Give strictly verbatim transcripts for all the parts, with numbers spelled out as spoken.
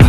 uh,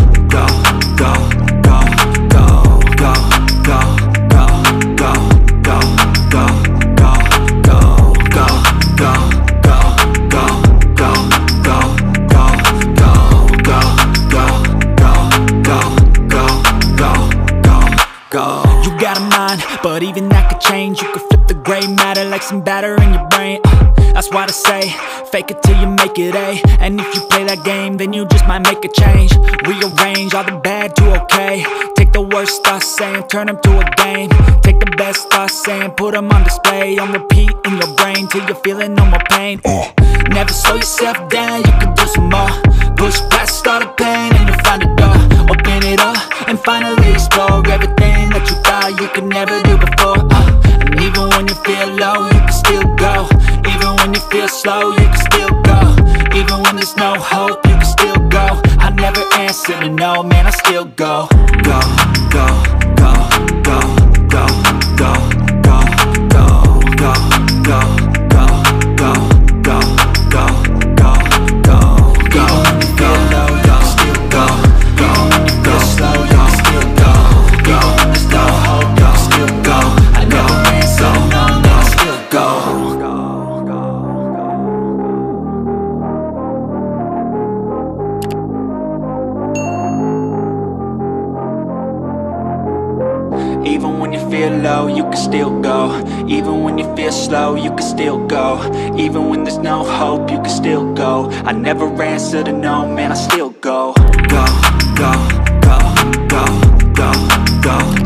go, go, go, go, go, go, go, go, go, go, go, go, go, go, go, go, go, go, go, go, go, go, go, go, go, go. Got a mind, but even that could change. You could flip the gray matter like some batter in your brain. uh, That's why they say, fake it till you make it, A. And if you play that game, then you just might make a change. Rearrange all the bad to okay. Take the worst thoughts saying, turn them to a game. Take the best thoughts saying, put them on display. On repeat in your brain till you're feeling no more pain. uh. Never slow yourself down, you can do some more. Push past all the pain and you'll find a door. Open it up and finally explore everything that you thought you could never do before. uh, And even when you feel low, you can still go. Even when you feel slow, you can still go. Even when there's no hope, you can still go. I never answer to no, man, I still go. Go, go, go, go, go, go, go, go, go, go, go, go, go, go, go, go, go. Even when you feel low, you can still go. Even when you feel slow, you can still go. Even when there's no hope, you can still go. I never answer to no, man, I still go. Even when you feel low, you can still go. Even when you feel slow, you can still go. Even when there's no hope, you can still go. I never answer to no, man, I still go. Go, go, go, go, go, go, go.